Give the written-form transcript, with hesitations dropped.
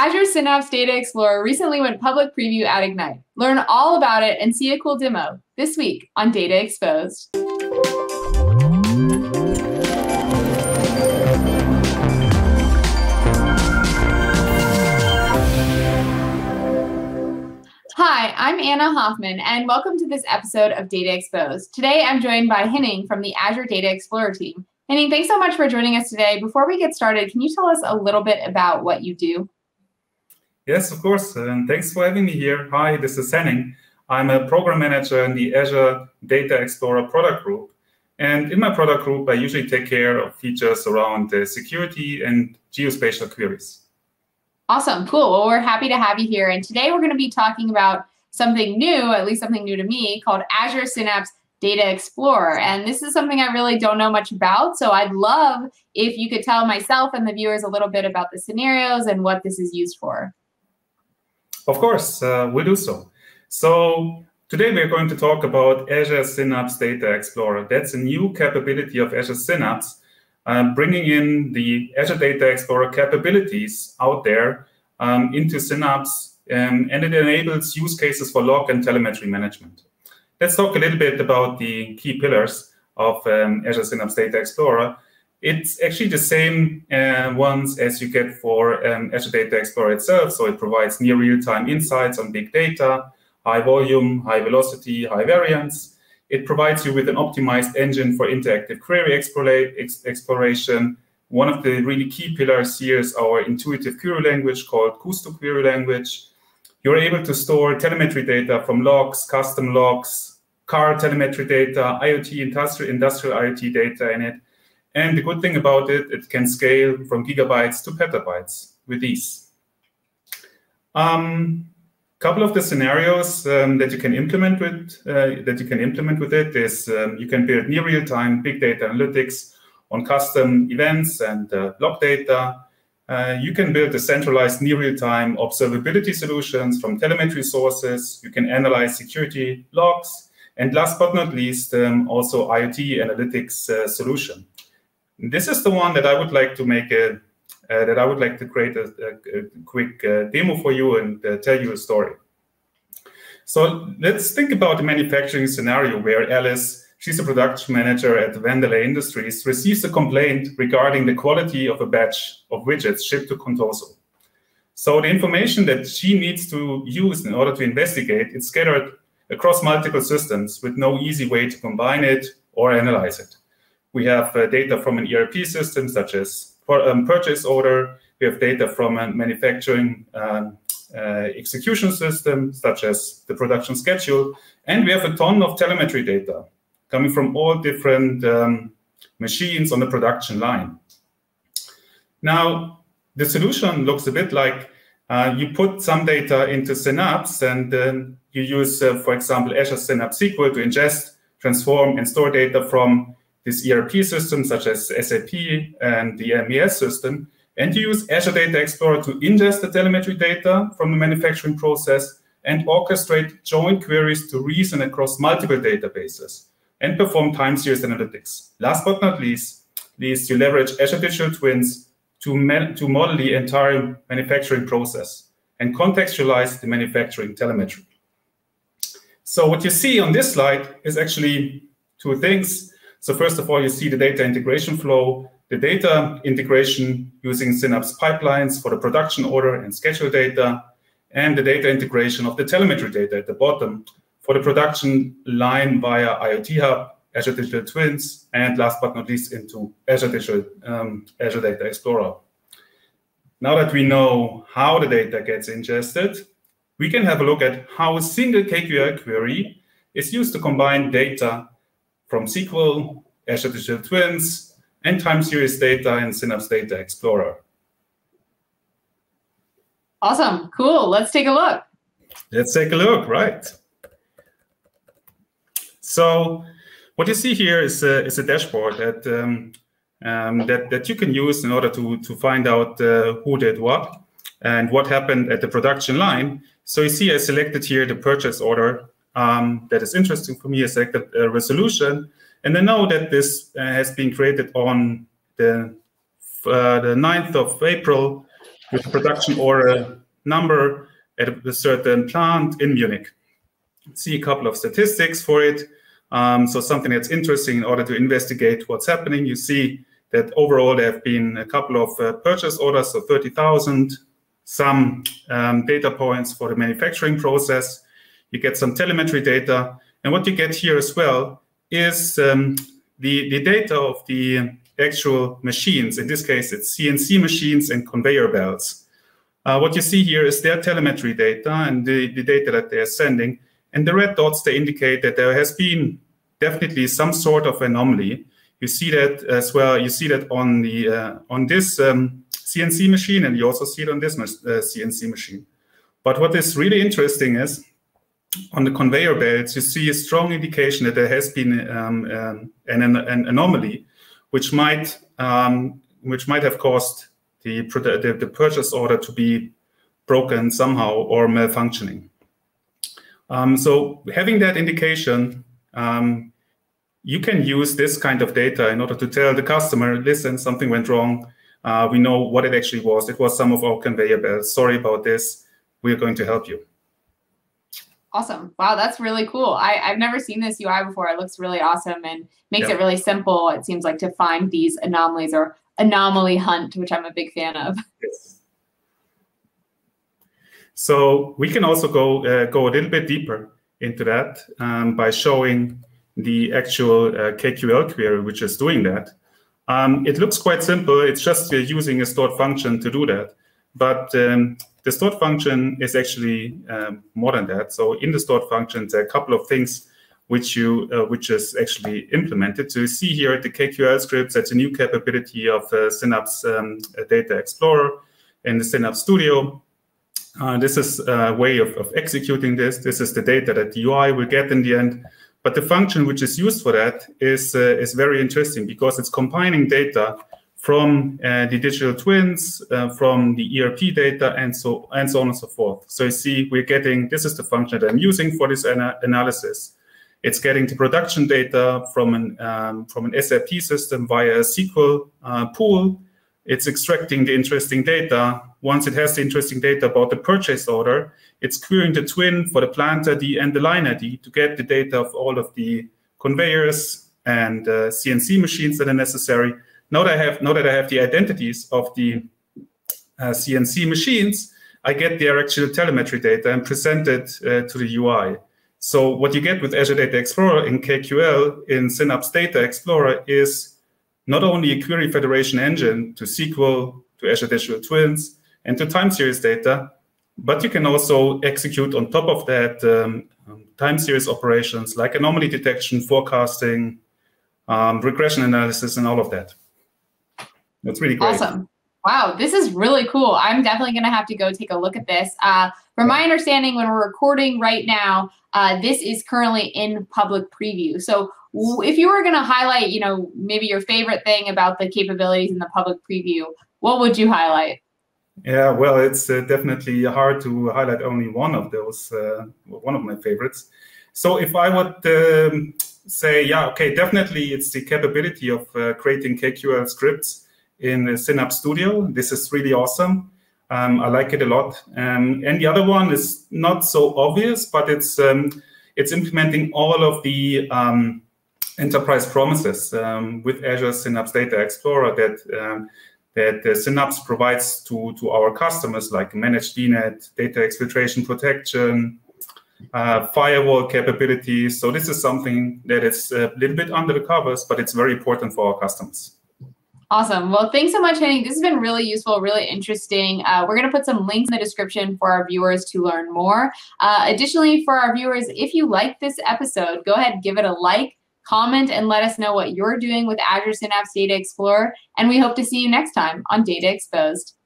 Azure Synapse Data Explorer recently went public preview at Ignite. Learn all about it and see a cool demo this week on Data Exposed. Hi, I'm Anna Hoffman, and welcome to this episode of Data Exposed. Today, I'm joined by Henning from the Azure Data Explorer team. Henning, thanks so much for joining us today. Before we get started, can you tell us a little bit about what you do? Yes, of course, and thanks for having me here. Hi, this is Henning. I'm a program manager in the Azure Data Explorer product group. And in my product group, I usually take care of features around security and geospatial queries. Awesome, cool. Well, we're happy to have you here. And today we're going to be talking about something new, at least something new to me, called Azure Synapse Data Explorer. And this is something I really don't know much about. So I'd love if you could tell myself and the viewers a little bit about the scenarios and what this is used for. Of course, we'll do so. So today we're going to talk about Azure Synapse Data Explorer. That's a new capability of Azure Synapse. Bringing in the Azure Data Explorer capabilities out there into Synapse, and it enables use cases for log and telemetry management. Let's talk a little bit about the key pillars of Azure Synapse Data Explorer. It's actually the same ones as you get for Azure Data Explorer itself, so it provides near real-time insights on big data, high volume, high velocity, high variance. It provides you with an optimized engine for interactive query exploration. One of the really key pillars here is our intuitive query language called Kusto query language. You're able to store telemetry data from logs, custom logs, car telemetry data, IoT, industrial IoT data in it. And the good thing about it, it can scale from gigabytes to petabytes with ease. Couple of the scenarios that you can implement with it is you can build near real-time big data analytics on custom events and log data. You can build decentralized near real-time observability solutions from telemetry sources. You can analyze security logs, and last but not least, also IoT analytics solution. This is the one that I would like to make create a quick demo for you and tell you a story. So let's think about the manufacturing scenario where Alice, she's a production manager at Vandelay Industries, receives a complaint regarding the quality of a batch of widgets shipped to Contoso. So the information that she needs to use in order to investigate is scattered across multiple systems with no easy way to combine it or analyze it. We have data from an ERP system such as purchase order. We have data from a manufacturing execution system, such as the production schedule. And we have a ton of telemetry data coming from all different machines on the production line. Now, the solution looks a bit like you put some data into Synapse and you use, for example, Azure Synapse SQL to ingest, transform, and store data from this ERP system, such as SAP and the MES system, and you use Azure Data Explorer to ingest the telemetry data from the manufacturing process and orchestrate joint queries to reason across multiple databases and perform time series analytics. Last but not least you leverage Azure Digital Twins to model the entire manufacturing process and contextualize the manufacturing telemetry. So what you see on this slide is actually two things. So first of all, you see the data integration flow, the data integration using Synapse pipelines for the production order and schedule data, and the data integration of the telemetry data at the bottom for the production line via IoT Hub, Azure Digital Twins, and last but not least into Azure Data Explorer. Now that we know how the data gets ingested, we can have a look at how a single KQL query is used to combine data from SQL, Azure Digital Twins, and time series data in Synapse Data Explorer. Awesome, cool, let's take a look. Let's take a look, right. So what you see here is a dashboard that you can use in order to find out who did what and what happened at the production line. So you see I selected here the purchase order that is interesting for me, is like a resolution. And I know that this has been created on the 9th of April with a production order number at a certain plant in Munich. See a couple of statistics for it. So something that's interesting in order to investigate what's happening. You see that overall there have been a couple of purchase orders, so 30,000, some data points for the manufacturing process. You get some telemetry data. And what you get here as well is the data of the actual machines. In this case, it's CNC machines and conveyor belts. What you see here is their telemetry data and the data that they're sending. And the red dots, they indicate that there has been definitely some sort of anomaly. You see that as well. You see that on the on this CNC machine, and you also see it on this CNC machine. But what is really interesting is on the conveyor belts, you see a strong indication that there has been an anomaly, which might have caused the purchase order to be broken somehow or malfunctioning. So having that indication, you can use this kind of data in order to tell the customer, listen, something went wrong. We know what it actually was. It was some of our conveyor belts. Sorry about this. We're going to help you. Awesome. Wow, that's really cool. I've never seen this UI before. It looks really awesome and makes it really simple, it seems like, to find these anomalies or anomaly hunt, which I'm a big fan of. Yes. So we can also go a little bit deeper into that by showing the actual KQL query, which is doing that. It looks quite simple. It's just using a stored function to do that. But the stored function is actually more than that. So in the stored function, there are a couple of things which is actually implemented. So you see here at the KQL scripts, that's a new capability of Synapse Data Explorer and the Synapse Studio. This is a way of executing this. This is the data that the UI will get in the end. But the function which is used for that is very interesting because it's combining data from the digital twins, from the ERP data, and so on and so forth. So you see we're getting, this is the function that I'm using for this analysis. It's getting the production data from an SAP system via a SQL pool. It's extracting the interesting data. Once it has the interesting data about the purchase order, it's querying the twin for the plant ID and the line ID to get the data of all of the conveyors and CNC machines that are necessary. Now that I have the identities of the CNC machines, I get their actual telemetry data and present it to the UI. So what you get with Azure Data Explorer in KQL in Synapse Data Explorer is not only a query federation engine to SQL, to Azure Digital Twins, and to time series data, but you can also execute on top of that time series operations like anomaly detection, forecasting, regression analysis, and all of that. That's really great. Awesome. Wow, this is really cool. I'm definitely going to have to go take a look at this. From my understanding, when we're recording right now, this is currently in public preview. So if you were going to highlight, you know, maybe your favorite thing about the capabilities in the public preview, what would you highlight? Yeah, well, it's definitely hard to highlight only one of those, one of my favorites. So if I would say, yeah, okay, definitely it's the capability of creating KQL scripts in the Synapse Studio. This is really awesome. I like it a lot. And the other one is not so obvious, but it's implementing all of the enterprise promises with Azure Synapse Data Explorer that Synapse provides to our customers, like managed DNET, data exfiltration protection, firewall capabilities. So this is something that is a little bit under the covers, but it's very important for our customers. Awesome. Well, thanks so much, Henning. This has been really useful, really interesting. We're going to put some links in the description for our viewers to learn more. Additionally, for our viewers, if you like this episode, go ahead and give it a like, comment, and let us know what you're doing with Azure Synapse Data Explorer. And we hope to see you next time on Data Exposed.